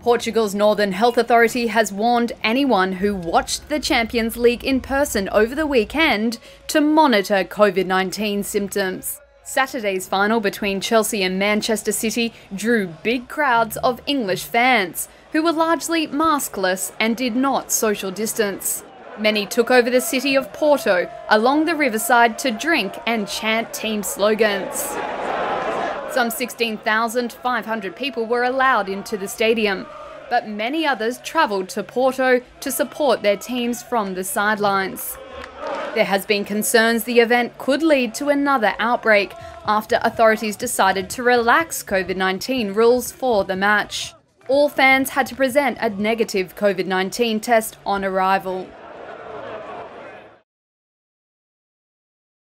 Portugal's Northern Health Authority has warned anyone who watched the Champions League in person over the weekend to monitor COVID-19 symptoms. Saturday's final between Chelsea and Manchester City drew big crowds of English fans, who were largely maskless and did not social distance. Many took over the city of Porto along the riverside to drink and chant team slogans. Some 16,500 people were allowed into the stadium, but many others travelled to Porto to support their teams from the sidelines. There has been concerns the event could lead to another outbreak after authorities decided to relax COVID-19 rules for the match. All fans had to present a negative COVID-19 test on arrival.